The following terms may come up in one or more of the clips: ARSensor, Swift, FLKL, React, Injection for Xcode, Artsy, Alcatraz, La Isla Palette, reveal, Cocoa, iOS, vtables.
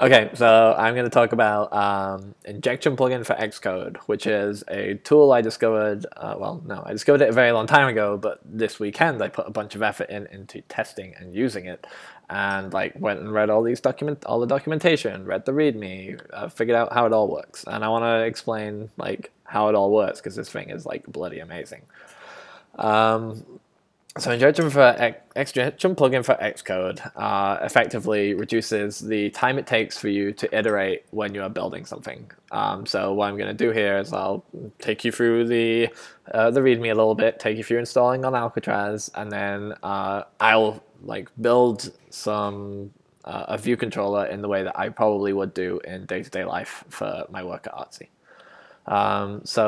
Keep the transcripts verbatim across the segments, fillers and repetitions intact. Okay, so I'm going to talk about um, Injection plugin for Xcode, which is a tool I discovered, uh, well, no, I discovered it a very long time ago, but this weekend I put a bunch of effort in into testing and using it, and like went and read all these document, all the documentation, read the README, uh, figured out how it all works, and I want to explain like how it all works, because this thing is like bloody amazing. Um, So Injection for Injection plugin for Xcode uh, effectively reduces the time it takes for you to iterate when you are building something. Um, so what I'm going to do here is I'll take you through the uh, the README a little bit, take you through installing on Alcatraz, and then uh, I'll like build some uh, a view controller in the way that I probably would do in day-to-day life for my work at Artsy. Um, so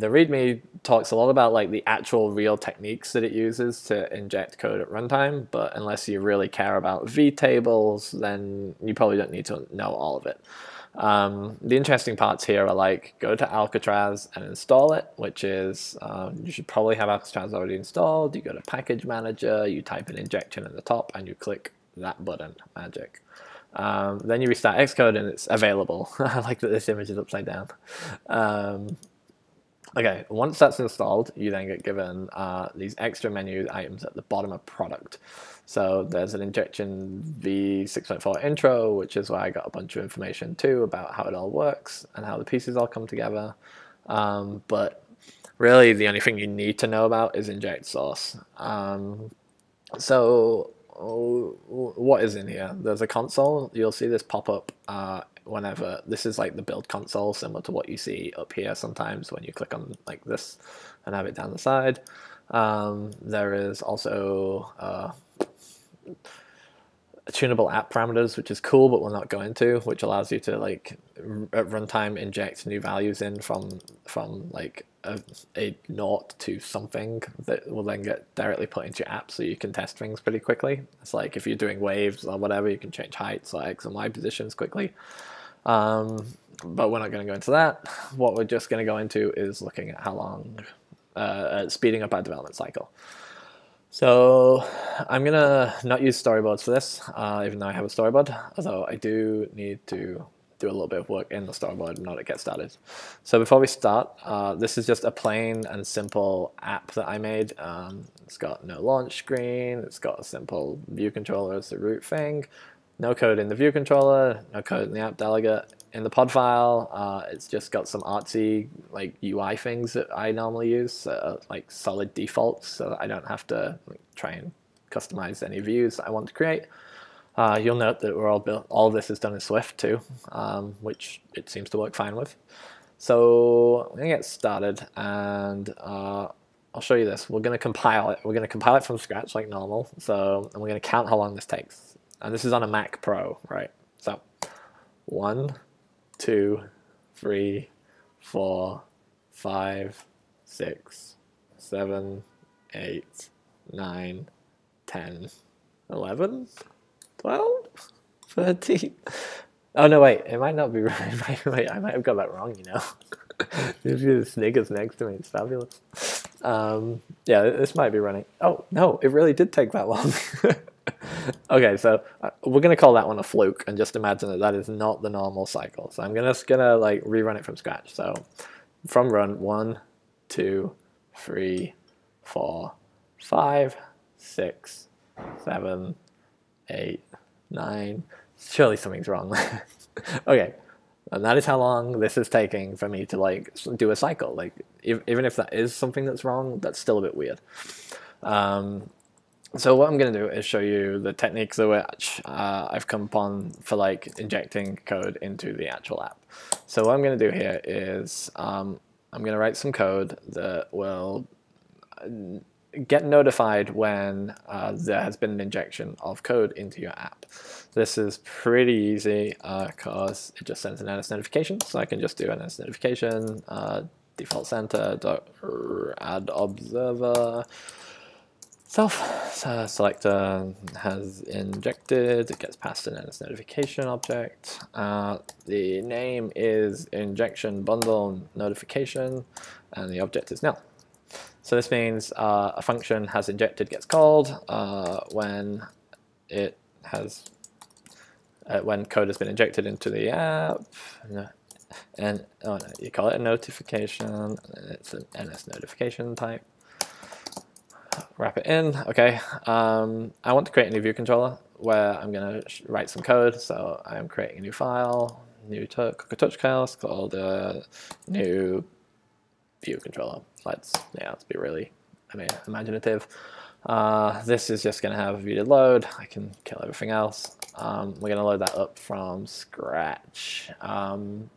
the README talks a lot about like the actual real techniques that it uses to inject code at runtime, but unless you really care about vtables, then you probably don't need to know all of it. Um, the interesting parts here are like go to Alcatraz and install it, which is um, you should probably have Alcatraz already installed. You go to package manager, you type an injection at the top, and you click that button, magic. Um, then you restart Xcode and it's available. I like that this image is upside down. Um, okay, once that's installed, you then get given uh, these extra menu items at the bottom of product. So there's an injection v six point four intro, which is where I got a bunch of information too about how it all works and how the pieces all come together. Um, but really the only thing you need to know about is inject source. Um, so what is in here? There's a console. You'll see this pop up uh, whenever. This is like the build console, similar to what you see up here sometimes when you click on like this and have it down the side. Um, there is also uh, tunable app parameters, which is cool, but we'll not go into, which allows you to like at runtime inject new values in from from like A, a naught to something that will then get directly put into your app, so you can test things pretty quickly. It's like if you're doing waves or whatever, you can change heights or X and Y positions quickly. Um, but we're not going to go into that. What we're just going to go into is looking at how long, uh, at speeding up our development cycle. So I'm going to not use storyboards for this, uh, even though I have a storyboard, although I do need to do a little bit of work in the storyboard in order to get started. So before we start, uh, this is just a plain and simple app that I made. Um, it's got no launch screen, it's got a simple view controller as the root thing, no code in the view controller, no code in the app delegate. In the pod file, uh, it's just got some artsy like U I things that I normally use, uh, like solid defaults, so that I don't have to like, try and customize any views that I want to create. Uh, you'll note that we're all built, all of this is done in Swift too, um, which it seems to work fine with. So I'm going to get started, and uh, I'll show you this. We're going to compile it. We're going to compile it from scratch like normal, so and we're going to count how long this takes. And this is on a Mac Pro, right? So one, two, three, four, five, six, seven, eight, nine, ten, eleven. twelve, thirteen. Oh no, wait, it might not be right. Wait, wait, I might have got that wrong, you know. There's the Snickers next to me, it's fabulous. Um, yeah, this might be running. Oh no, it really did take that long. Okay, so uh, we're going to call that one a fluke and just imagine that that is not the normal cycle. So I'm gonna, just going to like rerun it from scratch. So from run, one, two, three, four, five, six, seven, eight, nine, surely something's wrong. Okay, and that is how long this is taking for me to like do a cycle. Like if, even if that is something that's wrong, that's still a bit weird. Um, so what I'm going to do is show you the techniques that we're, uh, I've come upon for like injecting code into the actual app. So what I'm going to do here is um, I'm going to write some code that will uh, get notified when uh, there has been an injection of code into your app. This is pretty easy because uh, it just sends an N S notification, so I can just do an N S notification, uh, default center, dot add observer, self, so selector has injected, it gets passed an N S notification object. Uh, the name is injection bundle notification, and the object is nil. So this means uh, a function has injected gets called uh, when it has uh, when code has been injected into the app. No. And oh no, you call it a notification. It's an N S notification type. Wrap it in. Okay. Um, I want to create a new view controller where I'm going to write some code. So I'm creating a new file, new to Cocoa touch class called uh, new view controller. Let's yeah, let's be really I mean imaginative. Uh, this is just going to have view to load. I can kill everything else. Um, we're going to load that up from scratch. Um,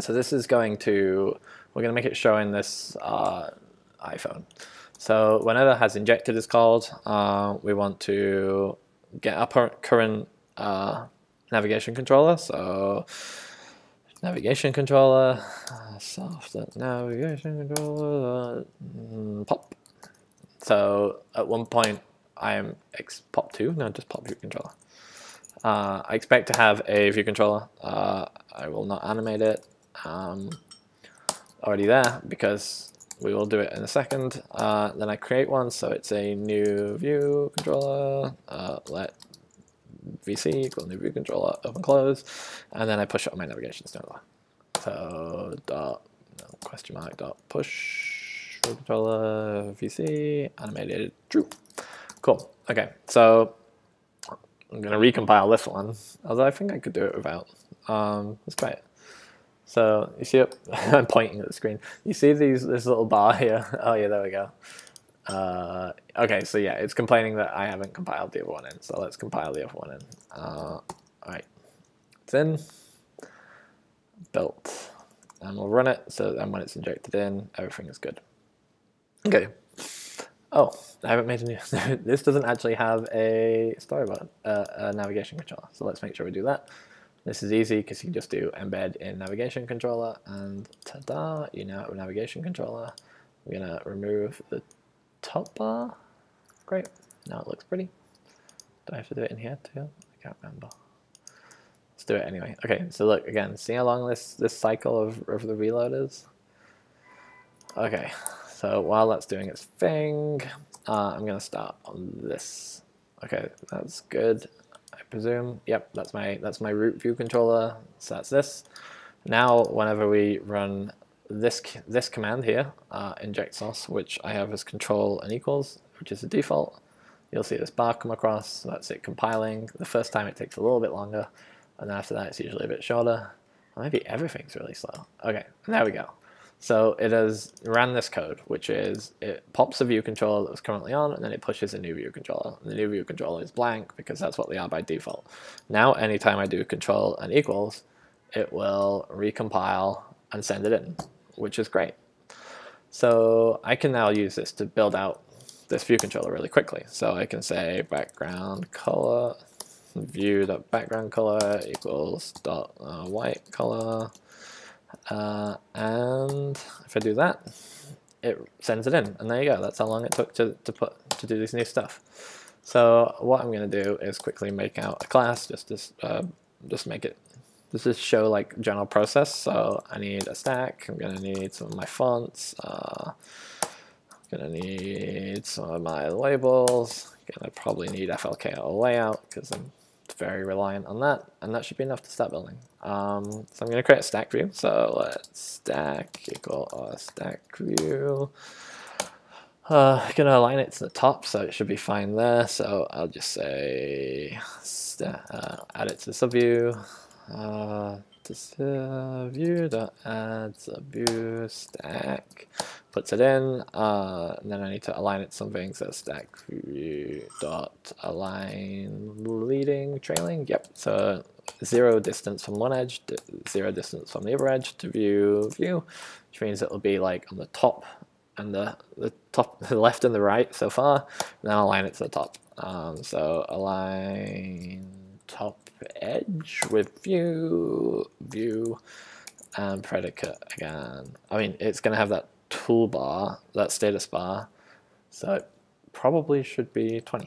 so this is going to we're going to make it show in this uh, iPhone. So whenever has injected is called, uh, we want to get our current uh, navigation controller. So navigation controller, soft navigation controller, pop. So at one point, I am pop two, no, just pop view controller. Uh, I expect to have a view controller. Uh, I will not animate it. Um, already there because we will do it in a second. Uh, then I create one, so it's a new view controller. Uh, let V C equal new view controller, open close, and then I push it on my navigation controller. So dot no, question mark dot push view controller V C animated true. Cool. Okay, so I'm gonna recompile this one, although I think I could do it without. Um, let's try it. So you see it? I'm pointing at the screen. You see these this little bar here? Oh yeah, there we go. Uh, okay, so yeah, it's complaining that I haven't compiled the other one in, so let's compile the other one in. Uh, Alright, it's in, built, and we'll run it, so then when it's injected in, everything is good. Okay, oh, I haven't made a new, this doesn't actually have a storyboard, uh, a navigation controller, so let's make sure we do that. This is easy because you can just do embed in navigation controller, and ta-da, you now have a navigation controller. We're going to remove the top bar. Great. Now it looks pretty. Do I have to do it in here too? I can't remember. Let's do it anyway. Okay, so look again, see how long this, this cycle of, of the reload is? Okay, so while that's doing its thing, uh, I'm gonna start on this. Okay, that's good, I presume. Yep, that's my that's my root view controller. So that's this. Now whenever we run This this command here, uh, inject source, which I have as control and equals, which is the default. You'll see this bar come across. So that's it compiling. The first time it takes a little bit longer, and then after that it's usually a bit shorter. Or maybe everything's really slow. Okay, there we go. So it has ran this code, which is it pops a view controller that was currently on, and then it pushes a new view controller. And the new view controller is blank because that's what they are by default. Now, anytime I do control and equals, it will recompile and send it in, which is great. So I can now use this to build out this view controller really quickly. So I can say background color, view dot background color equals dot uh, white color, uh, and if I do that, it sends it in. And there you go. That's how long it took to to put to do this new stuff. So what I'm going to do is quickly make out a class just to uh, just make it. This is show like general process, so I need a stack, I'm going to need some of my fonts, uh, I'm going to need some of my labels, I'm going to probably need F L K L layout because I'm very reliant on that, and that should be enough to start building. Um, so I'm going to create a stack view, so let's stack equal our stack view. Uh, I'm going to align it to the top, so it should be fine there, so I'll just say uh, add it to the subview. Uh, this uh, view dot add subview stack puts it in, uh, and then I need to align it to something. So stack view dot align leading trailing. Yep. So zero distance from one edge, to zero distance from the other edge to view view, which means it will be like on the top and the the top, the left and the right so far. And then align it to the top. Um, so align top edge with view view and predicate again. I mean, it's going to have that toolbar, that status bar, so it probably should be twenty.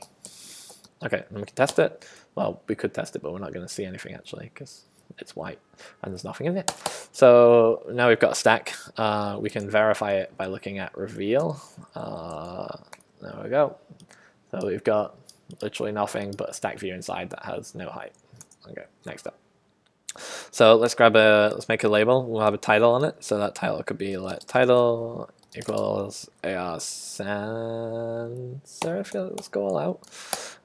Okay, and we can test it. Well, we could test it, but we're not going to see anything actually because it's white and there's nothing in it. So now we've got a stack. Uh, we can verify it by looking at reveal. Uh, there we go. So we've got literally nothing but a stack view inside that has no height. Okay, next up. So let's grab a, let's make a label. We'll have a title on it. So that title could be like title equals ARSensor, if let's go all out.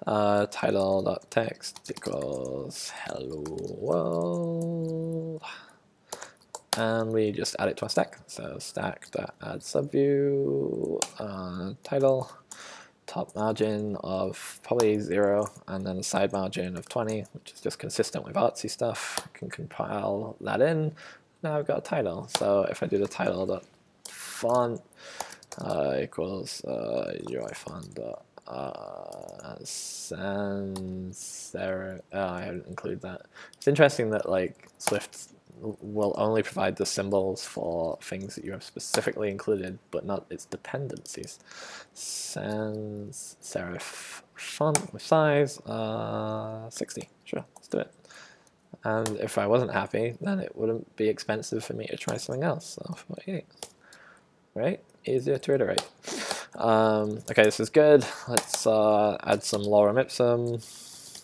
Uh, title.text equals hello world. And we just add it to our stack. So stack.add subview, uh, title, top margin of probably zero, and then a side margin of twenty, which is just consistent with Artsy stuff. I can compile that in. Now I've got a title. So if I do the title dot font uh, equals uh, U I font dot uh, sans there, oh, I haven't included that. It's interesting that like Swift will only provide the symbols for things that you have specifically included, but not its dependencies. Sans serif font with size uh, sixty. Sure, let's do it. And if I wasn't happy, then it wouldn't be expensive for me to try something else. So forty-eight, right? Easier to iterate. Um, okay, this is good. Let's uh, add some lorem ipsum.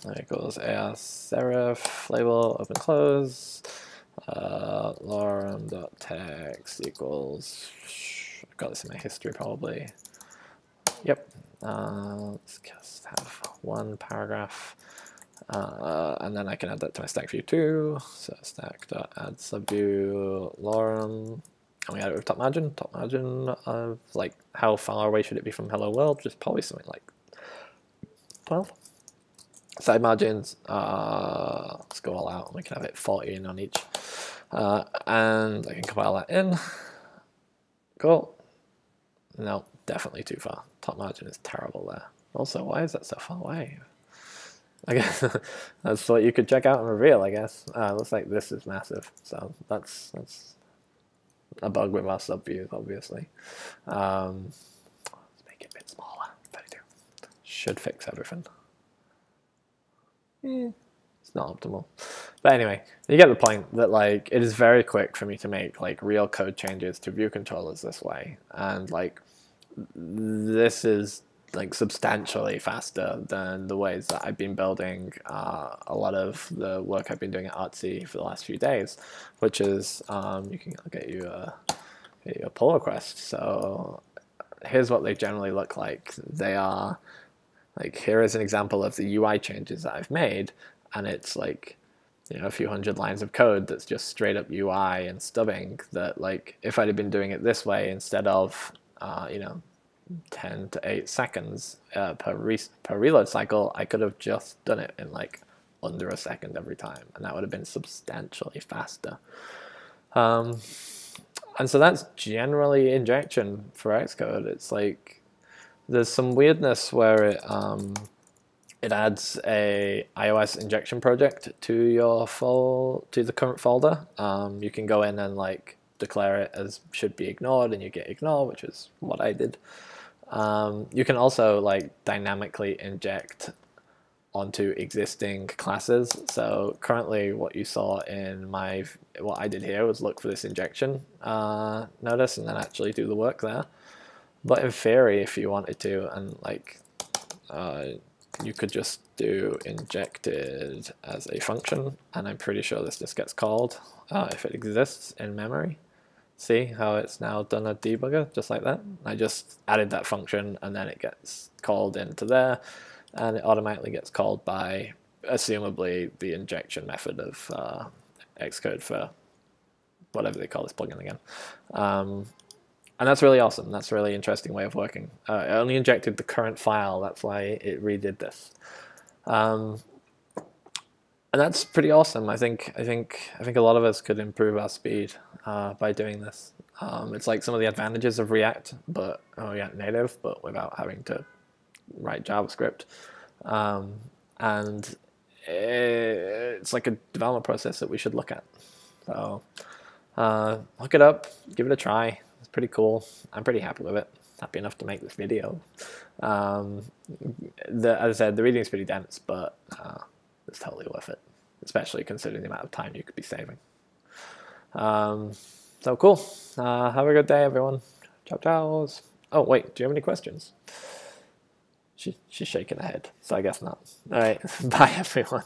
There it goes. Ar serif label open close. Uh, lorem.text equals, I've got this in my history probably, yep, uh, let's just have one paragraph, uh, and then I can add that to my stack view too, so stack.add subview lorem, and we add it with top margin, top margin of like how far away should it be from hello world, just probably something like twelve. Side margins, uh, let's go all out, we can have it fourteen on each. Uh, and I can compile that in. Cool. No, definitely too far. Top margin is terrible there. Also, why is that so far away? I guess that's what you could check out in Reveal, I guess. Uh, looks like this is massive, so that's that's a bug with our subviews, obviously. Um, let's make it a bit smaller. thirty-two. Should fix everything. Eh, it's not optimal. But anyway, you get the point that like it is very quick for me to make like real code changes to view controllers this way, and like this is like substantially faster than the ways that I've been building uh, a lot of the work I've been doing at Artsy for the last few days, which is um, you can I'll get you a, get you a pull request. So here's what they generally look like. They are like, here is an example of the U I changes that I've made, and it's like, you know, a few hundred lines of code that's just straight up U I and stubbing that, like, if I'd have been doing it this way instead of, uh, you know, ten to eight seconds uh, per, re per reload cycle, I could have just done it in, like, under a second every time, and that would have been substantially faster. Um, and so that's generally injection for Xcode. It's like, there's some weirdness where it um, it adds a iOS injection project to your fol to the current folder. Um, you can go in and like declare it as should be ignored, and you get ignore, which is what I did. Um, you can also like dynamically inject onto existing classes. So currently, what you saw in my what I did here was look for this injection uh, notice and then actually do the work there. But in theory, if you wanted to, and like, uh, you could just do injected as a function, and I'm pretty sure this just gets called uh, if it exists in memory. See how it's now done a debugger, just like that? I just added that function, and then it gets called into there, and it automatically gets called by, assumably, the injection method of uh, Xcode for whatever they call this plugin again. Um, And that's really awesome. That's a really interesting way of working. Uh, it only injected the current file. That's why it redid this. Um, and that's pretty awesome. I think I think I think a lot of us could improve our speed uh, by doing this. Um, it's like some of the advantages of React, but oh, React Native, but without having to write JavaScript. Um, and it's like a development process that we should look at. So uh, look it up. Give it a try. Pretty cool. I'm pretty happy with it. Happy enough to make this video. Um, the, as I said, the reading is pretty dense, but uh, it's totally worth it, especially considering the amount of time you could be saving. Um, so cool. Uh, have a good day, everyone. Ciao, ciao. Oh, wait, do you have any questions? She, she's shaking her head, so I guess not. All right, bye, everyone.